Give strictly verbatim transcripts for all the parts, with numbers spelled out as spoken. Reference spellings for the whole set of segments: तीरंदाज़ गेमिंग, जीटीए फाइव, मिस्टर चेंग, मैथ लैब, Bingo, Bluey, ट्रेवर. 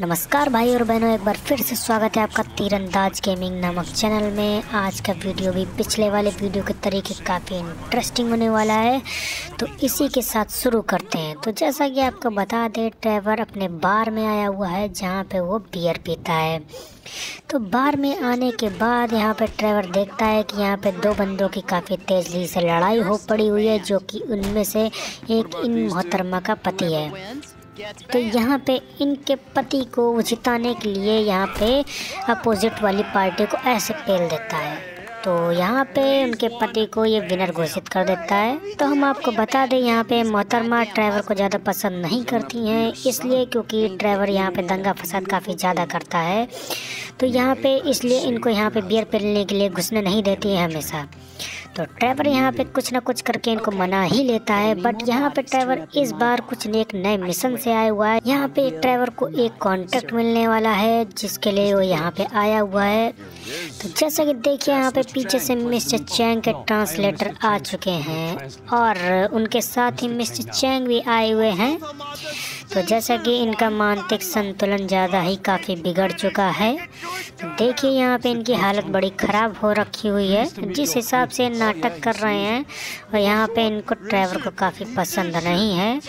नमस्कार भाई और बहनों, एक बार फिर से स्वागत है आपका तीरंदाज़ गेमिंग नामक चैनल में। आज का वीडियो भी पिछले वाले वीडियो के तरीके काफ़ी इंटरेस्टिंग होने वाला है, तो इसी के साथ शुरू करते हैं। तो जैसा कि आपको बता दें, ट्रेवर अपने बार में आया हुआ है जहां पे वो बियर पीता है। तो बार में आने के बाद यहाँ पे ट्रेवर देखता है कि यहाँ पे दो बंदों की काफ़ी तेज़ी से लड़ाई हो पड़ी हुई है, जो कि उनमें से एक इन मोहतरमा का पति है। तो यहाँ पे इनके पति को जिताने के लिए यहाँ पे अपोजिट वाली पार्टी को ऐसे पेल देता है, तो यहाँ पे उनके पति को ये विनर घोषित कर देता है। तो हम आपको बता दें, यहाँ पे मोहतरमा ट्रेवर को ज़्यादा पसंद नहीं करती हैं, इसलिए क्योंकि ट्रेवर यहाँ पे दंगा फसाद काफ़ी ज़्यादा करता है। तो यहाँ पे इसलिए इनको यहाँ पे बियर पीने के लिए घुसने नहीं देती है हमेशा। तो ट्रेवर यहाँ पे कुछ ना कुछ करके इनको मना ही लेता है। बट यहाँ पे ट्रेवर इस बार कुछ एक नए मिशन से आया हुआ है। यहाँ पे ट्रेवर को एक कॉन्ट्रैक्ट मिलने वाला है, जिसके लिए वो यहाँ पे आया हुआ है। तो जैसा कि देखिए, यहाँ पे पीछे से मिस्टर चेंग के ट्रांसलेटर आ चुके हैं और उनके साथ ही मिस्टर चेंग भी आए हुए हैं। तो जैसा कि इनका मानसिक संतुलन ज़्यादा ही काफ़ी बिगड़ चुका है। तो देखिए, यहाँ पे इनकी हालत बड़ी ख़राब हो रखी हुई है। जिस हिसाब से नाटक कर रहे हैं, और यहाँ पे इनको ट्रेवर को काफ़ी पसंद नहीं है,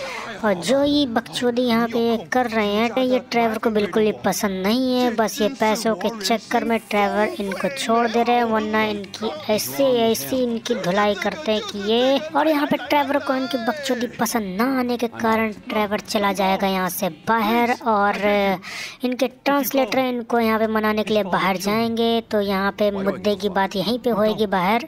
और जो ये बकचोदी यहाँ पे ये कर रहे हैं, तो ये ट्रेवर को बिल्कुल ही पसंद नहीं है। बस ये पैसों के चक्कर में ट्रेवर इनको छोड़ दे रहे हैं, वरना इनकी ऐसी ऐसी इनकी धुलाई करते हैं कि ये। और यहाँ पे ट्रेवर को इनकी बकचोदी पसंद ना आने के कारण ट्रेवर चला जाएगा यहाँ से बाहर, और इनके ट्रांसलेटर इनको यहाँ पे मनाने के लिए बाहर जाएंगे। तो यहाँ पे मुद्दे की बात यहीं पे होएगी बाहर।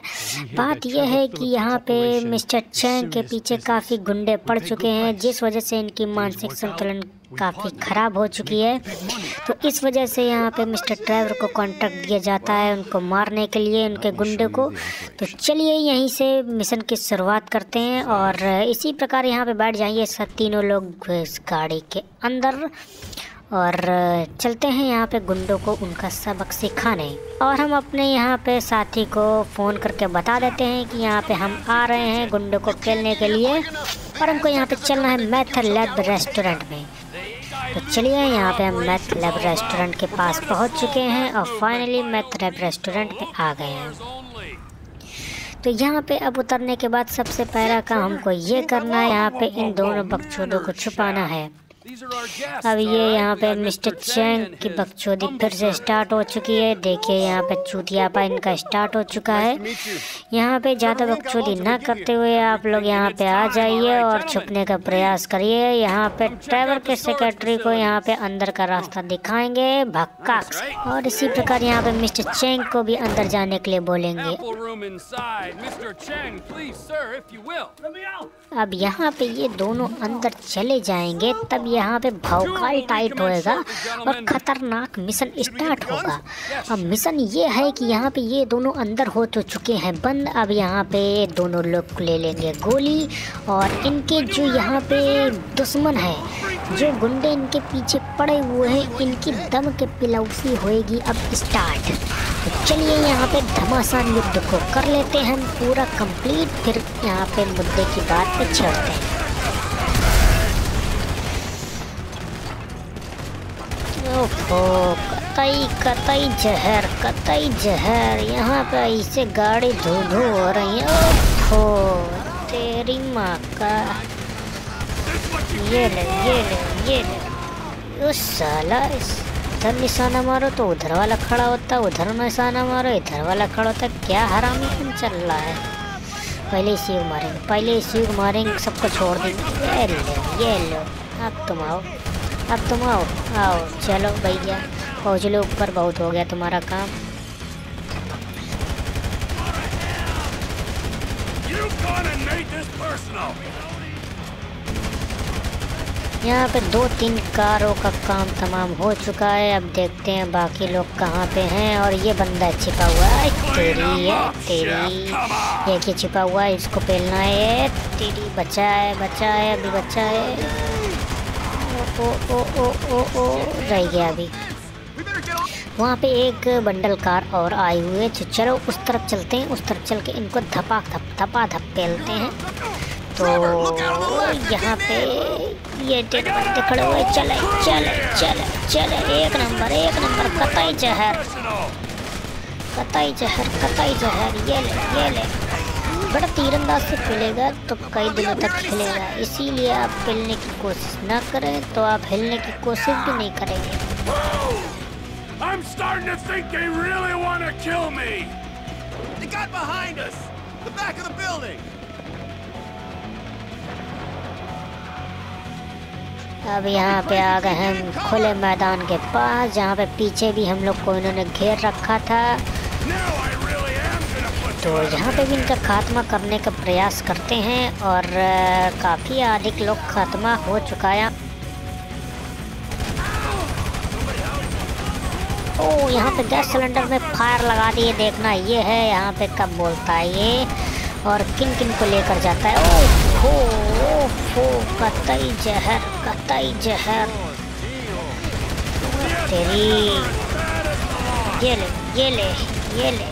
बात यह है कि यहाँ पे मिस्टर चेंग के पीछे काफ़ी गुंडे पड़ चुके हैं, जिस वजह से इनकी मानसिक संतुलन काफ़ी ख़राब हो चुकी है। तो इस वजह से यहाँ पे मिस्टर ट्रेवर को कॉन्ट्रैक्ट दिया जाता है उनको मारने के लिए, उनके गुंडे को। तो चलिए यहीं से मिशन की शुरुआत करते हैं, और इसी प्रकार यहाँ पे बैठ जाइए तीनों लोग इस गाड़ी के अंदर, और चलते हैं यहाँ पे गुंडों को उनका सबक सिखाने। और हम अपने यहाँ पे साथी को फ़ोन करके बता देते हैं कि यहाँ पे हम आ रहे हैं गुंडों को खेलने के लिए, और हमको यहाँ पे चलना है मैथ लैब रेस्टोरेंट में। तो चलिए, यहाँ पे हम मैथ लैब रेस्टोरेंट के पास पहुँच चुके हैं, और फाइनली मैथ लैब रेस्टोरेंट में आ गए हैं। तो यहाँ पे अब उतरने के बाद सबसे पहला काम हमको ये करना है, यहाँ पे इन दोनों बकचोदों को छुपाना है। अब ये यहाँ पे मिस्टर चेंग की बकचोदी फिर से स्टार्ट हो चुकी है। देखिए, यहाँ पे चूतियापा इनका स्टार्ट हो चुका है। यहाँ पे ज़्यादा बकचोदी ना करते हुए आप लोग यहाँ पे आ जाइए और छुपने का प्रयास करिए। यहाँ पे ट्रेवर के सेक्रेटरी को यहाँ पे अंदर का रास्ता दिखाएंगे भक्का, और इसी प्रकार यहाँ पे मिस्टर चेंग को भी अंदर जाने के लिए बोलेंगे। अब यहाँ पे ये दोनों अंदर चले जाएंगे, तब यहाँ पे भौकाल टाइट होएगा और ख़तरनाक मिशन स्टार्ट होगा। अब मिशन ये है कि यहाँ पे ये दोनों अंदर हो तो चुके हैं बंद। अब यहाँ पे दोनों लोग को ले लेंगे गोली, और इनके जो यहाँ पे दुश्मन है, जो गुंडे इनके पीछे पड़े हुए हैं, इनकी दम के पिलौसी होएगी अब स्टार्ट। तो चलिए, यहाँ पे घमासान युद्ध को कर लेते हैं हम पूरा कंप्लीट, फिर यहाँ पे मुद्दे की बात पे छेड़ते हैं। ओहो, कतई कतई जहर, कतई जहर। यहाँ पे ऐसे गाड़ी धू धू हो रही है। ओहो तेरी माँ का, ये ले ये ले ये ले। उस साला इधर निशाना मारो तो उधर वाला खड़ा होता, उधर निशाना मारो इधर वाला खड़ा होता। क्या हरामी तुम चल रहा है। पहले इसी को मारेंगे, पहले इसी को मारेंगे, सबको छोड़ देंगे। ये लो ये लो, अब तुम आओ, अब तुम आओ आओ। चलो भैया पहुँच लो ऊपर, बहुत हो गया तुम्हारा काम। यहाँ पे दो तीन कारों का काम तमाम हो चुका है। अब देखते हैं बाकी लोग कहाँ पे हैं। और ये बंदा छिपा हुआ है, तेरी है तेरी, एक ही छिपा हुआ है, इसको पेलना है। तेरी बचा है बचा है अभी बचा है। ओ ओ ओ ओ ओ रह गया। अभी वहाँ पे एक बंडल कार और आई हुई है। चलो उस तरफ चलते हैं, उस तरफ चल के इनको धपाक धप धपा धप पेलते हैं। तो यहाँ पे ये डेड बंदे खड़े हुए, चले चले चले चले, एक नंबर एक नंबर, कतई जहर कतई जहर कतई जहर, ये ले ये ले। बड़ा तीरंदाज से खेलेगा तो कई दिनों तक खेलेगा, इसीलिए आप हिलने की कोशिश ना करें तो आप हिलने की कोशिश भी नहीं करेंगे। I'm starting to think they really want to kill me. They got behind us. The back of the building. अब यहाँ पे आ गए हम खुले मैदान के पास, जहाँ पे पीछे भी हम लोग को इन्होंने घेर रखा था, तो यहाँ पे भी इनका खात्मा करने का प्रयास करते हैं। और काफ़ी अधिक लोग खात्मा हो चुका है। ओ यहाँ पे गैस सिलेंडर में फायर लगा दिए, देखना ये है यहाँ पे कब बोलता है ये और किन किन को लेकर जाता है। ओ हो हो, कतई जहर कतई जहर तेरी, ये ले ये ले ये ले,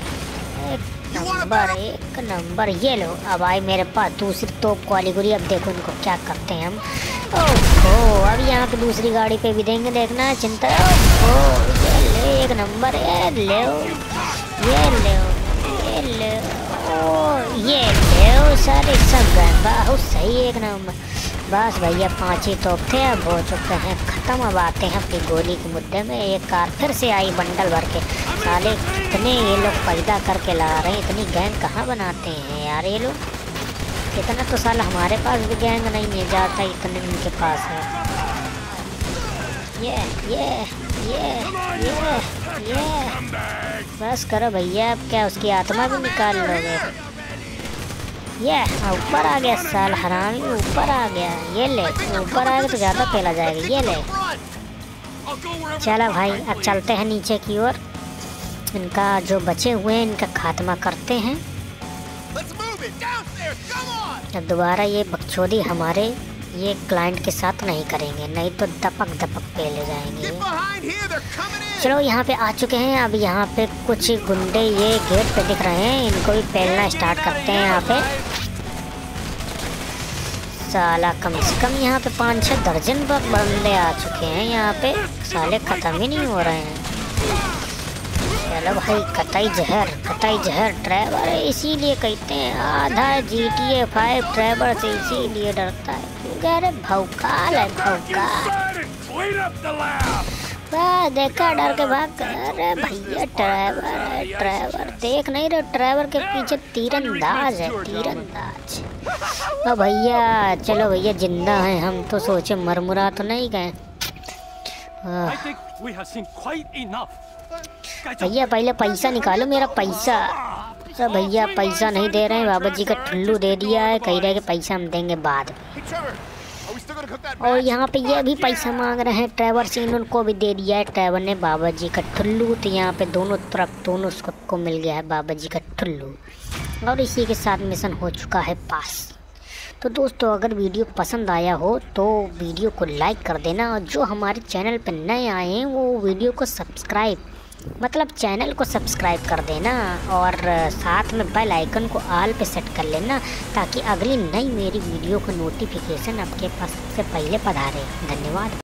नंबर एक नंबर, ये लो। अब आई मेरे पास दूसरी तोप वाली गुरी, अब देखो इनको क्या करते हैं हम। ओहो अब यहाँ पे दूसरी गाड़ी पे भी देंगे, देखना चिंता। ओहो ये ले एक नंबर, ये ले ये ले ये ले, ओ ये ले सारे सब गए, बहुत सही एक नंबर। बस भैया पाँच ही तोप थे, अब हो चुके हैं ख़त्म। अब आते हैं अपनी गोली के मुद्दे में। एक कार फिर से आई बंडल भर के, साले इतने ये लोग पैदा करके ला रहे हैं, इतनी गैंग कहाँ बनाते हैं यार ये लोग। इतना तो साला हमारे पास भी गैंग नहीं है जाता इतने इनके पास है। ये ये ये ये ये बस करो भैया, अब क्या उसकी आत्मा भी निकाल लोगे। ये ऊपर आ गया साल हरामी, ऊपर आ गया, ये ले ऊपर आ गया तो ज़्यादा फैला जाएगा, ये ले। चलो भाई अब चलते हैं नीचे की ओर, इनका जो बचे हुए हैं इनका खात्मा करते हैं। अब दोबारा ये बकचोदी हमारे ये क्लाइंट के साथ नहीं करेंगे, नहीं तो दपक दपक पे ले जाएंगे। चलो यहाँ पे आ चुके हैं। अब यहाँ पे कुछ गुंडे ये गेट पे दिख रहे हैं, इनको भी पहलना स्टार्ट करते हैं। यहाँ पे साला कम से कम यहाँ पे पाँच छः दर्जन बंदे आ चुके हैं, यहाँ पे साले खत्म ही नहीं हो रहे हैं। चलो भाई कतई जहर कतई जहर, ट्रेवर इसीलिए कहते हैं आधा जीटीए फाइव ट्रेवर से इसीलिए डरता है, अरे भौकाल है भौकाल, बस देखा डर के भाग। अरे भैया ट्रेवर है ट्रेवर, देख नहीं रहे ट्रेवर के पीछे तीरंदाज है तीरंदाज। ओ भैया चलो भैया जिंदा हैं हम, तो सोचे मरमुरा तो नहीं गए। भैया पहले पैसा निकालो, मेरा पैसा। तो भैया पैसा नहीं दे रहे हैं, बाबा जी का ठुल्लू दे दिया है, कह रहे हैं कि पैसा हम देंगे बाद। और यहाँ पे ये भी पैसा मांग रहे हैं ट्रेवर से, इनको भी दे दिया है ट्रेवर ने बाबा जी का ठुल्लू। तो यहाँ पे दोनों तरफ दोनों सबको मिल गया है बाबा जी का ठुल्लू। और इसी के साथ मिशन हो चुका है पास। तो दोस्तों अगर वीडियो पसंद आया हो तो वीडियो को लाइक कर देना, और जो हमारे चैनल पर नए आए हैं वो वीडियो को सब्सक्राइब मतलब चैनल को सब्सक्राइब कर देना, और साथ में बेल आइकन को ऑल पे सेट कर लेना ताकि अगली नई मेरी वीडियो का नोटिफिकेशन आपके पास सबसे पहले पधारे। धन्यवाद।